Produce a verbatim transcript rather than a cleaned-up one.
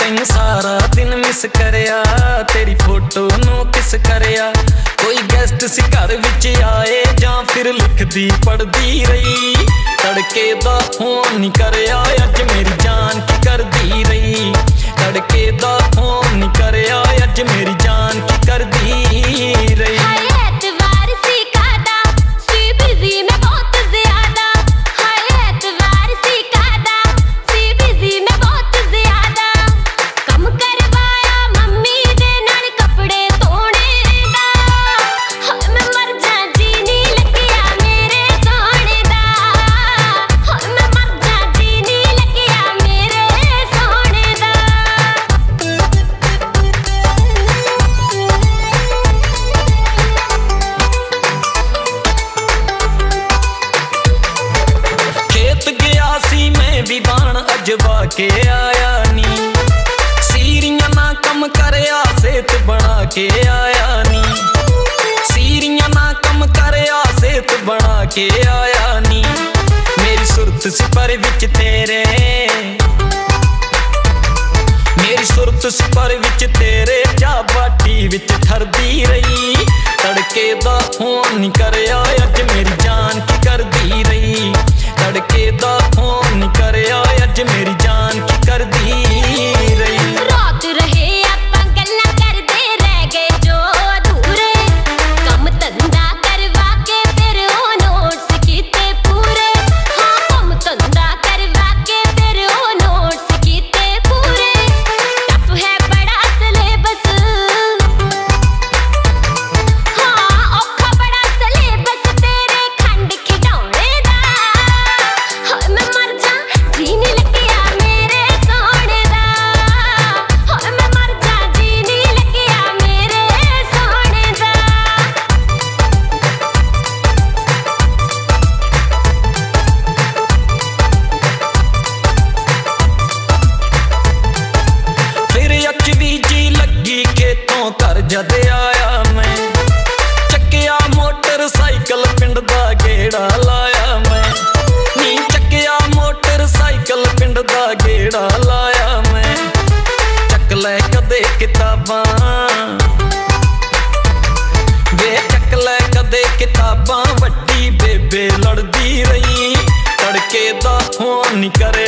तेनू सारा दिन मिस करया, तेरी फोटो नू किस करया। कोई गेस्ट सी घर विच आए जां फिर लिखदी पढ़दी रही, तड़के दा फोन नहीं करया अज मेरी जान की करदी रही। तड़के दा फोन नहीं करया अज मेरी जान की करदी रही। के आया नी सीरियां ना कम करया, सेहत बना के आया नी सीरियां ना कम करया, सेहत बना के आया नी। मेरी सुरत सी पर विच तेरे, मेरी सुरत सी पर विच तेरे जा बाटी विच ठरदी रही। तड़के दा फोन नहीं करया अज मेरी जान की करदी रही। तड़के दा फोन नहीं करया अज मेरी जान की करदी रही। रात रहे आपां गल्लां करदे रह गए जो अधूरे, कम धंधा करवा के फिर ओ नोट्स कीते पूरे। हां कम धंधा करवा के फिर ओ नोट्स कीते पूरे। टफ है बड़ा सिलेबस, हां औखा बड़ा सिलेबस तेरे खंड खिडाउने दा। हां मैं मर जां जीने घर जद आया मैं, चक्या मोटरसाइकिल पिंड दा गेड़ा लाया मैं नी। चक्या मोटरसाइकिल पिंड दा गेड़ा लाया मैं। चक लै कदे किताबां वे, चक लै कदे किताबां, वड्डी बेबे लड़दी रही। तड़के दा फोन नहीं करे